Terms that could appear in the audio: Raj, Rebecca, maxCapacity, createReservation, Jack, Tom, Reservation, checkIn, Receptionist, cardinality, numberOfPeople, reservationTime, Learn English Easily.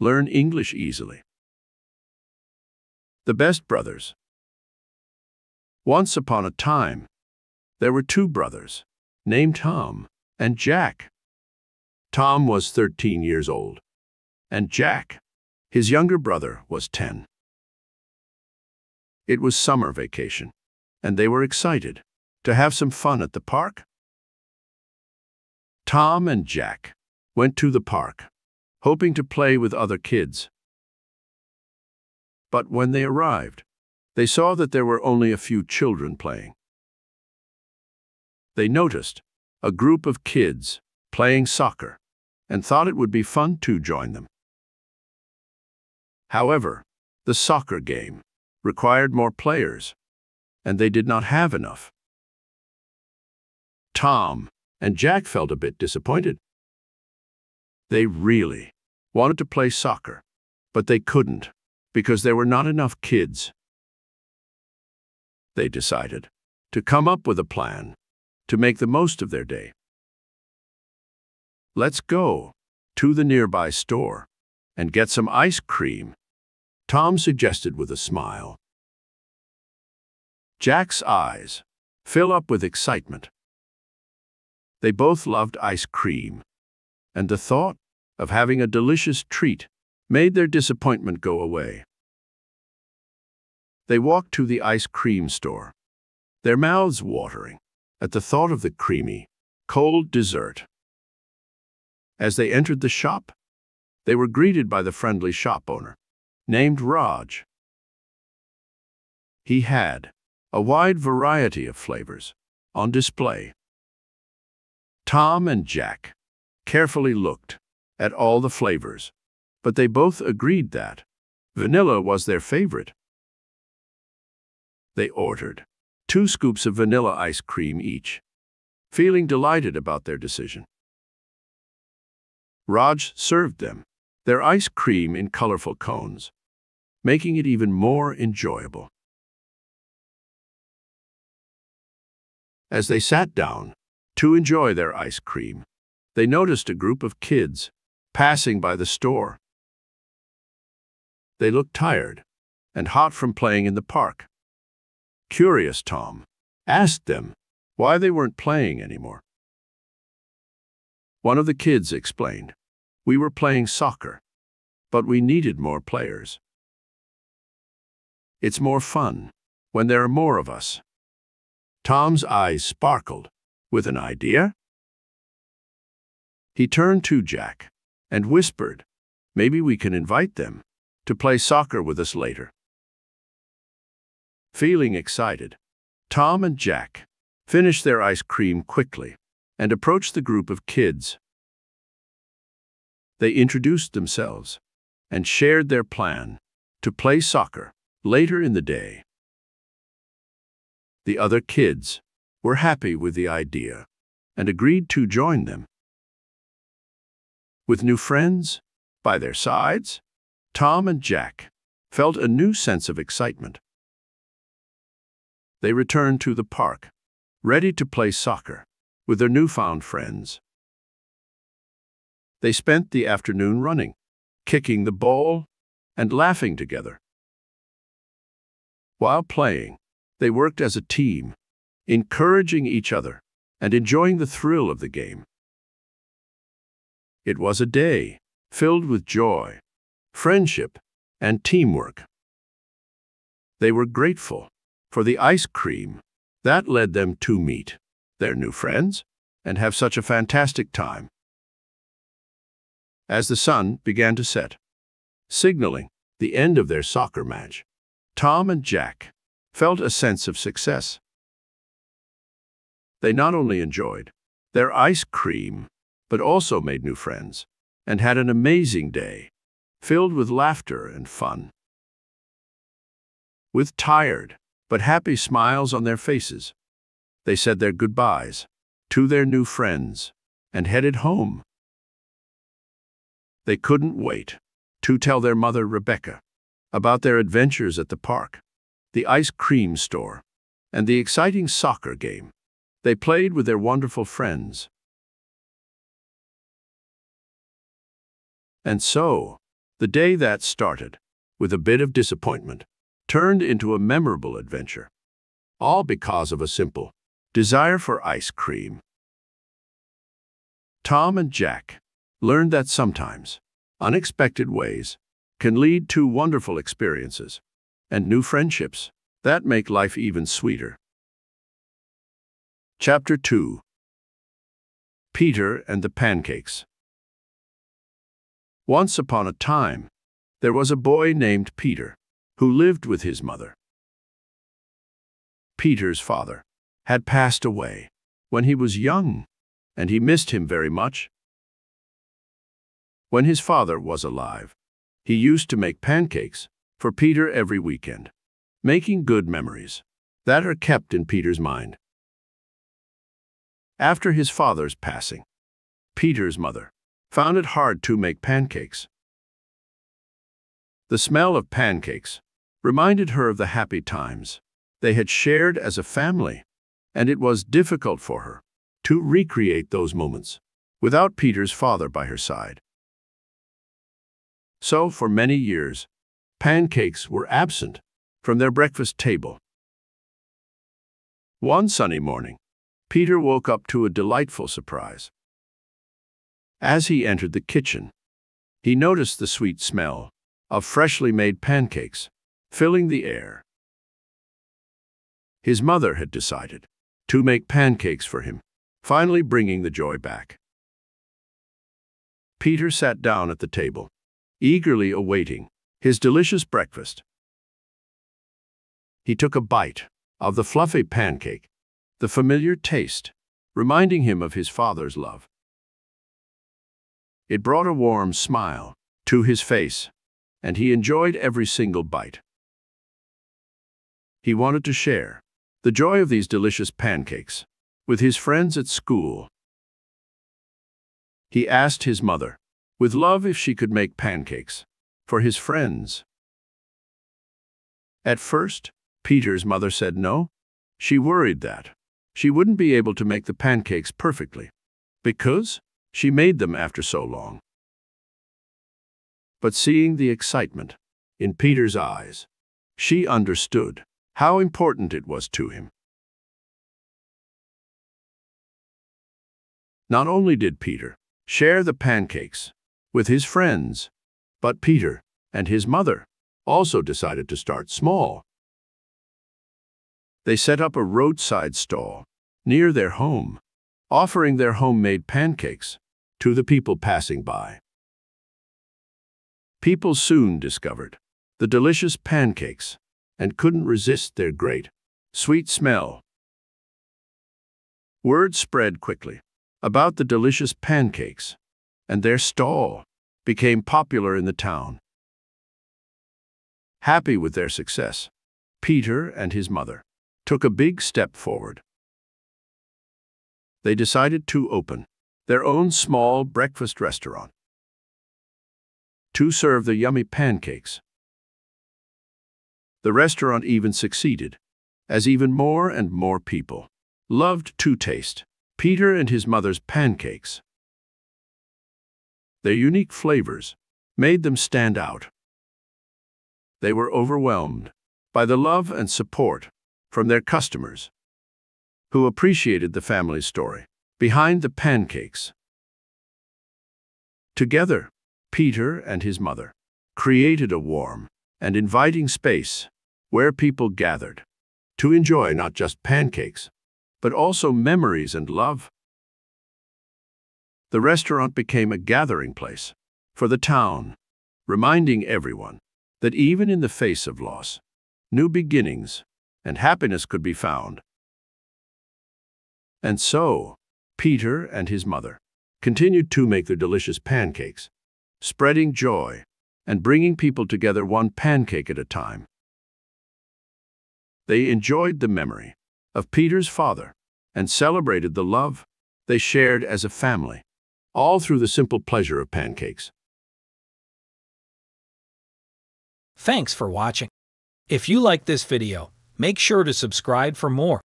Learn English easily. The Best Brothers. Once upon a time, there were two brothers, named Tom and Jack. Tom was 13 years old, and Jack, his younger brother, was 10. It was summer vacation, and they were excited to have some fun at the park. Tom and Jack went to the park, hoping to play with other kids. But when they arrived, they saw that there were only a few children playing. They noticed a group of kids playing soccer and thought it would be fun to join them. However, the soccer game required more players, and they did not have enough. Tom and Jack felt a bit disappointed. They really wanted to play soccer, but they couldn't, because there were not enough kids. They decided to come up with a plan to make the most of their day. "Let's go to the nearby store and get some ice cream," Tom suggested with a smile. Jack's eyes fill up with excitement. They both loved ice cream, and the thought of having a delicious treat made their disappointment go away. They walked to the ice cream store, their mouths watering at the thought of the creamy, cold dessert. As they entered the shop, they were greeted by the friendly shop owner, named Raj. He had a wide variety of flavors on display. Tom and Jack carefully looked at all the flavors, but they both agreed that vanilla was their favorite. They ordered 2 scoops of vanilla ice cream each, feeling delighted about their decision. Raj served them their ice cream in colorful cones, making it even more enjoyable. As they sat down to enjoy their ice cream, they noticed a group of kids passing by the store. They looked tired and hot from playing in the park. Curious Tom asked them why they weren't playing anymore. One of the kids explained, "We were playing soccer, but we needed more players. It's more fun when there are more of us." Tom's eyes sparkled with an idea. He turned to Jack and whispered, "Maybe we can invite them to play soccer with us later." Feeling excited, Tom and Jack finished their ice cream quickly and approached the group of kids. They introduced themselves and shared their plan to play soccer later in the day. The other kids were happy with the idea and agreed to join them. With new friends by their sides, Tom and Jack felt a new sense of excitement. They returned to the park, ready to play soccer with their newfound friends. They spent the afternoon running, kicking the ball, and laughing together. While playing, they worked as a team, encouraging each other and enjoying the thrill of the game. It was a day filled with joy, friendship, and teamwork. They were grateful for the ice cream that led them to meet their new friends and have such a fantastic time. As the sun began to set, signaling the end of their soccer match, Tom and Jack felt a sense of success. They not only enjoyed their ice cream, but also made new friends and had an amazing day filled with laughter and fun. With tired but happy smiles on their faces, they said their goodbyes to their new friends and headed home. They couldn't wait to tell their mother, Rebecca, about their adventures at the park, the ice cream store, and the exciting soccer game they played with their wonderful friends. And so, The day that started, with a bit of disappointment, turned into a memorable adventure. All because of a simple desire for ice cream. Tom and Jack learned that sometimes unexpected ways can lead to wonderful experiences and new friendships that make life even sweeter. Chapter 2. Peter and the Pancakes. Once upon a time, there was a boy named Peter who lived with his mother. Peter's father had passed away when he was young, and he missed him very much. When his father was alive, he used to make pancakes for Peter every weekend, making good memories that are kept in Peter's mind. After his father's passing, Peter's mother found it hard to make pancakes. The smell of pancakes reminded her of the happy times they had shared as a family, and it was difficult for her to recreate those moments without Peter's father by her side. So, for many years, pancakes were absent from their breakfast table. One sunny morning, Peter woke up to a delightful surprise. As he entered the kitchen, he noticed the sweet smell of freshly made pancakes filling the air. His mother had decided to make pancakes for him, finally bringing the joy back. Peter sat down at the table, eagerly awaiting his delicious breakfast. He took a bite of the fluffy pancake, the familiar taste reminding him of his father's love. It brought a warm smile to his face, and he enjoyed every single bite. He wanted to share the joy of these delicious pancakes with his friends at school. He asked his mother with love if she could make pancakes for his friends. At first, Peter's mother said no. She worried that she wouldn't be able to make the pancakes perfectly because she made them after so long. But seeing the excitement in Peter's eyes, she understood how important it was to him. Not only did Peter share the pancakes with his friends, but Peter and his mother also decided to start small. They set up a roadside stall near their home, offering their homemade pancakes to the people passing by. People soon discovered the delicious pancakes and couldn't resist their great, sweet smell. Word spread quickly about the delicious pancakes, and their stall became popular in the town. Happy with their success, Peter and his mother took a big step forward. They decided to open their own small breakfast restaurant to serve the yummy pancakes. The restaurant even succeeded, as even more and more people loved to taste Peter and his mother's pancakes. Their unique flavors made them stand out. They were overwhelmed by the love and support from their customers, who appreciated the family's story behind the pancakes. Together, Peter and his mother created a warm and inviting space where people gathered to enjoy not just pancakes, but also memories and love. The restaurant became a gathering place for the town, reminding everyone that even in the face of loss, new beginnings and happiness could be found. And so, Peter and his mother continued to make their delicious pancakes, spreading joy and bringing people together one pancake at a time. They enjoyed the memory of Peter's father and celebrated the love they shared as a family, all through the simple pleasure of pancakes. Thanks for watching. If you like this video, make sure to subscribe for more.